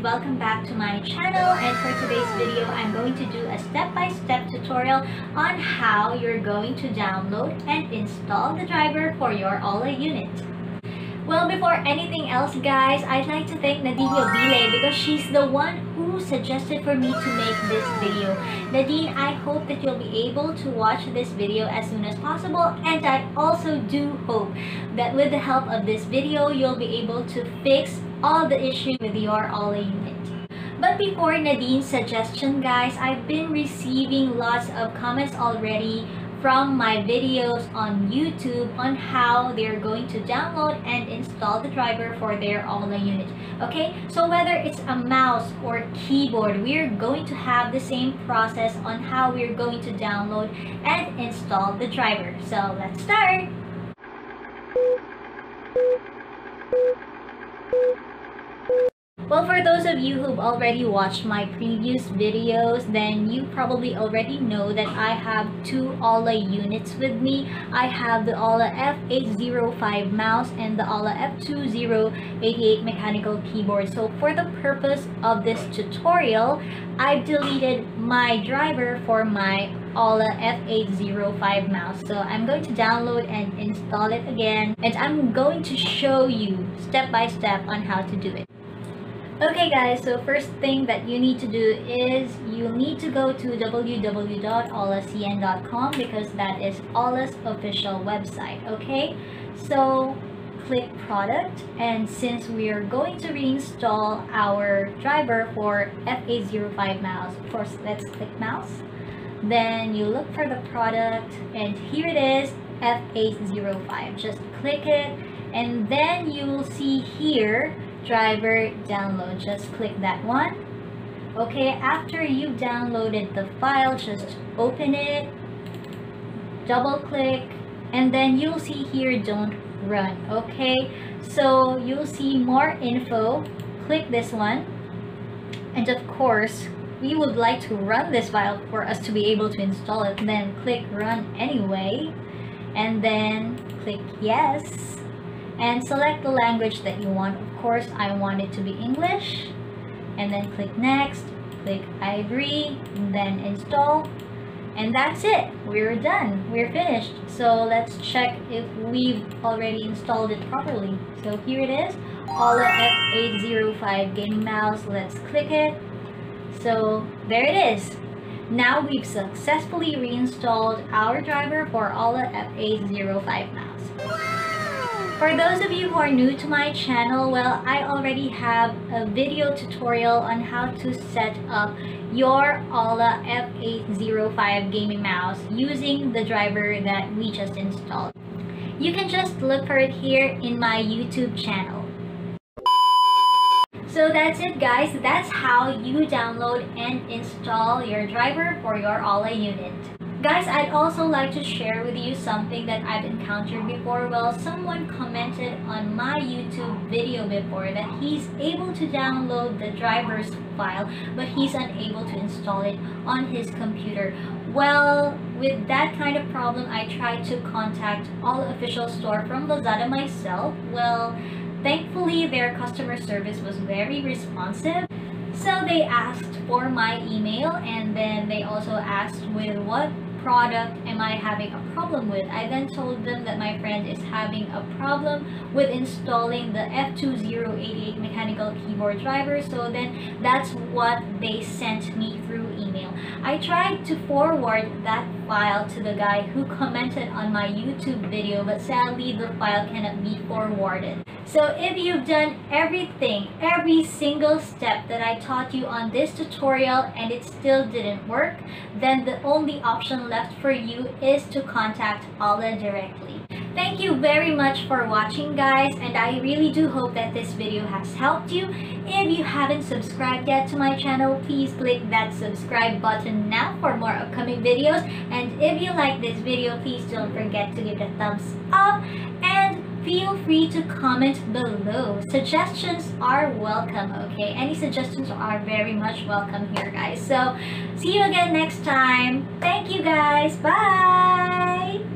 and welcome back to my channel. And for today's video, I'm going to do a step-by-step tutorial on how you're going to download and install the driver for your AULA unit. Well, before anything else, guys, I'd like to thank Nadine Yobile because she's the one who suggested for me to make this video. Nadine, I hope that you'll be able to watch this video as soon as possible, and I also do hope that with the help of this video, you'll be able to fix all the issues with your AULA unit. But before Nadine's suggestion, guys, I've been receiving lots of comments already from my videos on YouTube on how they're going to download and install the driver for their AULA unit. Okay, so whether it's a mouse or keyboard, we're going to have the same process on how we're going to download and install the driver. So let's start! Well, for those of you who've already watched my previous videos, then you probably already know that I have two AULA units with me. I have the AULA F805 mouse and the AULA F2088 mechanical keyboard. So for the purpose of this tutorial, I've deleted my driver for my AULA F805 mouse. So I'm going to download and install it again, and I'm going to show you step by step on how to do it. Okay guys, so first thing that you need to do is you need to go to www.aulacn.com because that is AULA's official website, okay? So click product, and since we are going to reinstall our driver for F805 mouse, first let's click mouse. Then you look for the product, and here it is, F805. Just click it, and then you will see here driver download. Just click that one. Okay, after you've downloaded the file, just open it, double click, and then you'll see here don't run. Okay, so you'll see more info. Click this one, and of course we would like to run this file for us to be able to install it. Then click run anyway, and then click yes, and select the language that you want. Of course, I want it to be English, and then click next, click I agree, and then install, and that's it. We're done, we're finished. So let's check if we've already installed it properly. So here it is, AULA F805 game mouse. Let's click it. So there it is. Now we've successfully reinstalled our driver for AULA F805 mouse. For those of you who are new to my channel, well, I already have a video tutorial on how to set up your AULA F805 gaming mouse using the driver that we just installed. You can just look for it here in my YouTube channel. So that's it, guys. That's how you download and install your driver for your AULA unit. Guys, I'd also like to share with you something that I've encountered before. Well, someone commented on my YouTube video before that he's able to download the driver's file, but he's unable to install it on his computer. Well, with that kind of problem, I tried to contact AULA Official Store from Lazada myself. Well, thankfully, their customer service was very responsive. So they asked for my email, and then they also asked with what product am I having a problem with. I then told them that my friend is having a problem with installing the F2088 mechanical keyboard driver, so then that's what they sent me through email. I tried to forward that file to the guy who commented on my YouTube video, but sadly the file cannot be forwarded. So if you've done everything, every single step that I taught you on this tutorial and it still didn't work, then the only option left for you is to contact AULA directly. Thank you very much for watching, guys, and I really do hope that this video has helped you. If you haven't subscribed yet to my channel, please click that subscribe button now for more upcoming videos. And if you like this video, please don't forget to give it a thumbs up, and feel free to comment below. Suggestions are welcome, okay? Any suggestions are very much welcome here, guys. So, see you again next time. Thank you, guys. Bye!